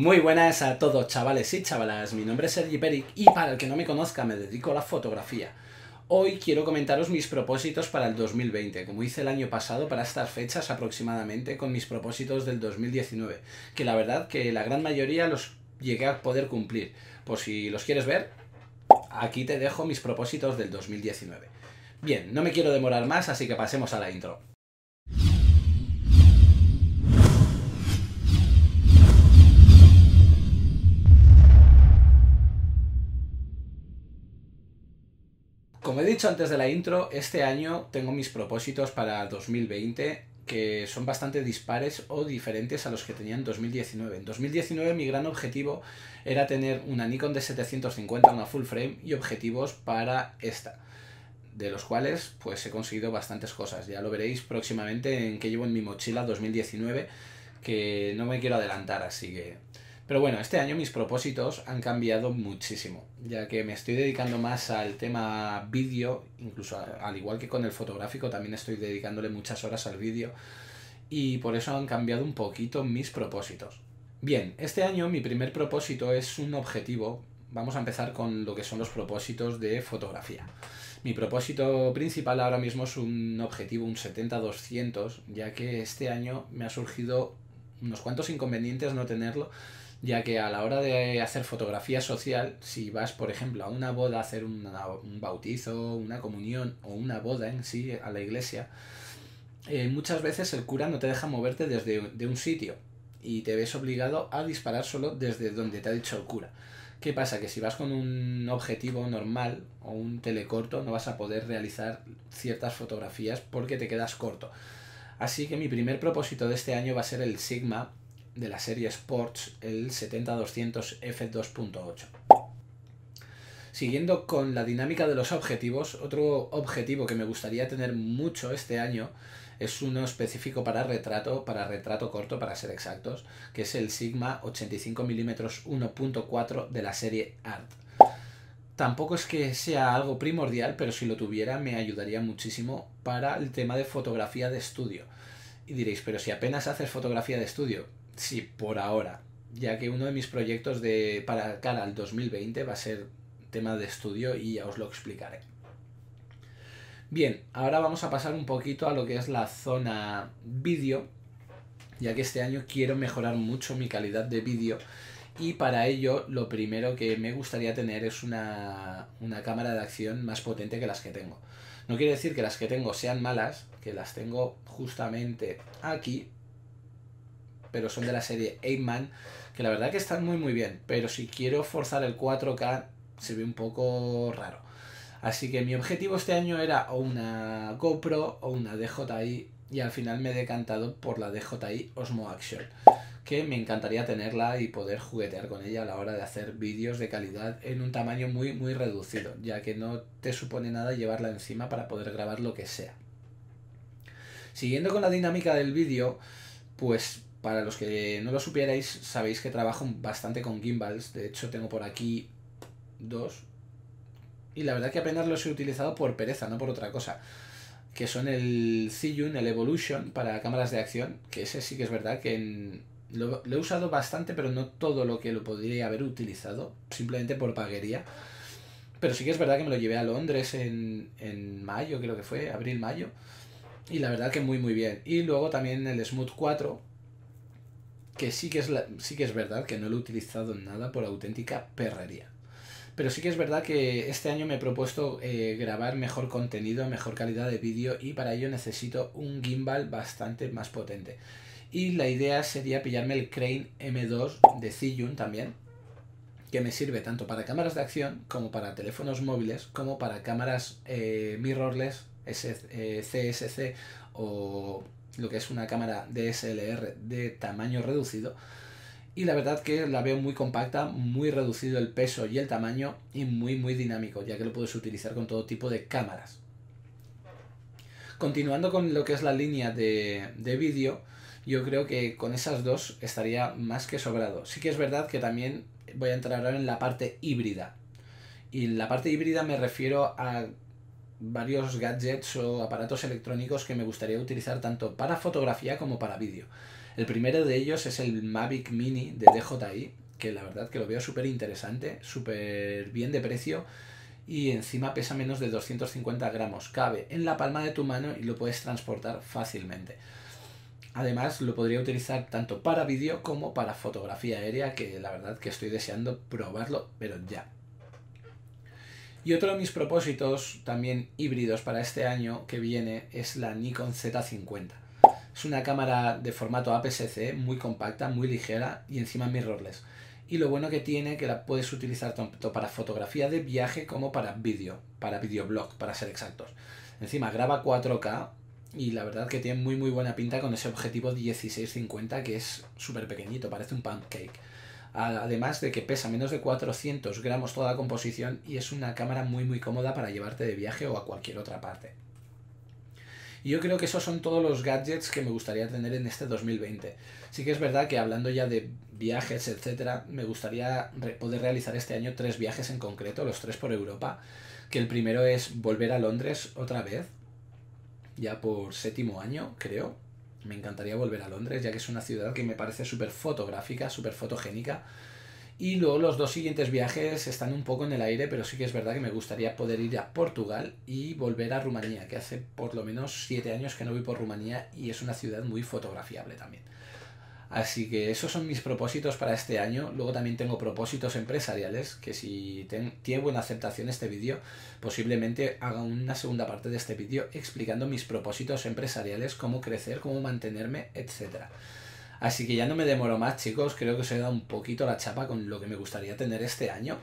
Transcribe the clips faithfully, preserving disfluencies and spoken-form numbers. Muy buenas a todos, chavales y chavalas, mi nombre es Sergi Perich y para el que no me conozca me dedico a la fotografía. Hoy quiero comentaros mis propósitos para el dos mil veinte, como hice el año pasado para estas fechas aproximadamente con mis propósitos del dos mil diecinueve, que la verdad que la gran mayoría los llegué a poder cumplir. Por si los quieres ver, aquí te dejo mis propósitos del dos mil diecinueve. Bien, no me quiero demorar más, así que pasemos a la intro. Como he dicho antes de la intro, este año tengo mis propósitos para dos mil veinte que son bastante dispares o diferentes a los que tenía en dos mil diecinueve. En dos mil diecinueve mi gran objetivo era tener una Nikon D setecientos cincuenta, una full frame y objetivos para esta, de los cuales pues he conseguido bastantes cosas. Ya lo veréis próximamente en qué llevo en mi mochila dos mil diecinueve, que no me quiero adelantar, así que... Pero bueno, este año mis propósitos han cambiado muchísimo, ya que me estoy dedicando más al tema vídeo, incluso al igual que con el fotográfico, también estoy dedicándole muchas horas al vídeo, y por eso han cambiado un poquito mis propósitos. Bien, este año mi primer propósito es un objetivo. Vamos a empezar con lo que son los propósitos de fotografía. Mi propósito principal ahora mismo es un objetivo, un setenta doscientos, ya que este año me ha surgido unos cuantos inconvenientes no tenerlo, ya que a la hora de hacer fotografía social, si vas, por ejemplo, a una boda, a hacer una, un bautizo, una comunión o una boda en sí, a la iglesia, eh, muchas veces el cura no te deja moverte desde de un sitio y te ves obligado a disparar solo desde donde te ha dicho el cura. ¿Qué pasa? Que si vas con un objetivo normal o un telecorto no vas a poder realizar ciertas fotografías porque te quedas corto. Así que mi primer propósito de este año va a ser el Sigma de la serie Sports, el setenta doscientos F dos punto ocho. Siguiendo con la dinámica de los objetivos, otro objetivo que me gustaría tener mucho este año es uno específico para retrato, para retrato corto, para ser exactos, que es el Sigma ochenta y cinco milímetros uno punto cuatro de la serie Art. Tampoco es que sea algo primordial, pero si lo tuviera me ayudaría muchísimo para el tema de fotografía de estudio. Y diréis, pero si apenas haces fotografía de estudio. Sí, por ahora, ya que uno de mis proyectos de para cara al dos mil veinte va a ser tema de estudio y ya os lo explicaré. Bien, ahora vamos a pasar un poquito a lo que es la zona vídeo, ya que este año quiero mejorar mucho mi calidad de vídeo y para ello lo primero que me gustaría tener es una, una cámara de acción más potente que las que tengo. No quiere decir que las que tengo sean malas, que las tengo justamente aquí, pero son de la serie Apeman, que la verdad que están muy muy bien, pero si quiero forzar el cuatro K se ve un poco raro. Así que mi objetivo este año era o una GoPro o una D J I, y al final me he decantado por la D J I Osmo Action, que me encantaría tenerla y poder juguetear con ella a la hora de hacer vídeos de calidad en un tamaño muy muy reducido, ya que no te supone nada llevarla encima para poder grabar lo que sea. Siguiendo con la dinámica del vídeo, pues... para los que no lo supierais, sabéis que trabajo bastante con gimbals. De hecho, tengo por aquí dos. Y la verdad que apenas los he utilizado por pereza, no por otra cosa. Que son el Zhiyun, el Evolution, para cámaras de acción. Que ese sí que es verdad que en... lo, lo he usado bastante, pero no todo lo que lo podría haber utilizado. Simplemente por vaguería. Pero sí que es verdad que me lo llevé a Londres en, en mayo, creo que fue, abril-mayo. Y la verdad que muy muy bien. Y luego también el Smooth cuatro. Que sí que, es la, sí que es verdad que no lo he utilizado en nada por auténtica perrería. Pero sí que es verdad que este año me he propuesto eh, grabar mejor contenido, mejor calidad de vídeo, y para ello necesito un gimbal bastante más potente. Y la idea sería pillarme el Crane M dos de Zhiyun también, que me sirve tanto para cámaras de acción, como para teléfonos móviles, como para cámaras eh, mirrorless, C S C o... lo que es una cámara D S L R de tamaño reducido, y la verdad que la veo muy compacta, muy reducido el peso y el tamaño, y muy muy dinámico, ya que lo puedes utilizar con todo tipo de cámaras. Continuando con lo que es la línea de, de vídeo, yo creo que con esas dos estaría más que sobrado. Sí que es verdad que también voy a entrar ahora en la parte híbrida, y en la parte híbrida me refiero a varios gadgets o aparatos electrónicos que me gustaría utilizar tanto para fotografía como para vídeo. El primero de ellos es el Mavic Mini de D J I, que la verdad que lo veo súper interesante, súper bien de precio y encima pesa menos de doscientos cincuenta gramos. Cabe en la palma de tu mano y lo puedes transportar fácilmente. Además, lo podría utilizar tanto para vídeo como para fotografía aérea, que la verdad que estoy deseando probarlo, pero ya. Y otro de mis propósitos, también híbridos para este año que viene, es la Nikon Z cincuenta. Es una cámara de formato A P S C, muy compacta, muy ligera y encima mirrorless. Y lo bueno que tiene es que la puedes utilizar tanto para fotografía de viaje como para vídeo, para videoblog, para ser exactos. Encima graba cuatro K y la verdad que tiene muy muy buena pinta con ese objetivo dieciséis cincuenta, que es súper pequeñito, parece un pancake. Además de que pesa menos de cuatrocientos gramos toda la composición y es una cámara muy muy cómoda para llevarte de viaje o a cualquier otra parte. Y yo creo que esos son todos los gadgets que me gustaría tener en este dos mil veinte. Sí que es verdad que hablando ya de viajes, etcétera, me gustaría poder realizar este año tres viajes en concreto, los tres por Europa, que el primero es volver a Londres otra vez, ya por séptimo año, creo. Me encantaría volver a Londres, ya que es una ciudad que me parece súper fotográfica, súper fotogénica. Y luego los dos siguientes viajes están un poco en el aire, pero sí que es verdad que me gustaría poder ir a Portugal y volver a Rumanía, que hace por lo menos siete años que no voy por Rumanía y es una ciudad muy fotografiable también. Así que esos son mis propósitos para este año. Luego también tengo propósitos empresariales, que si ten, tiene buena aceptación este vídeo, posiblemente haga una segunda parte de este vídeo explicando mis propósitos empresariales, cómo crecer, cómo mantenerme, etcétera. Así que ya no me demoro más, chicos. Creo que os he dado un poquito la chapa con lo que me gustaría tener este año.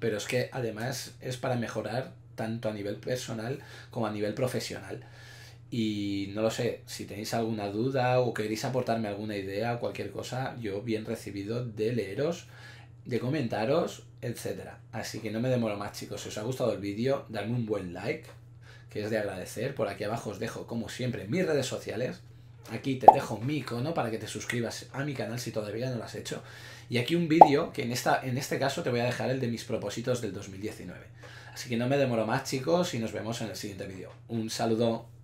Pero es que además es para mejorar tanto a nivel personal como a nivel profesional. Y no lo sé, si tenéis alguna duda o queréis aportarme alguna idea o cualquier cosa, yo bien recibido de leeros, de comentaros, etcétera. Así que no me demoro más, chicos. Si os ha gustado el vídeo, dadme un buen like, que es de agradecer. Por aquí abajo os dejo, como siempre, mis redes sociales. Aquí te dejo mi icono para que te suscribas a mi canal si todavía no lo has hecho. Y aquí un vídeo, que en, esta, en este caso te voy a dejar el de mis propósitos del dos mil diecinueve. Así que no me demoro más, chicos, y nos vemos en el siguiente vídeo. Un saludo.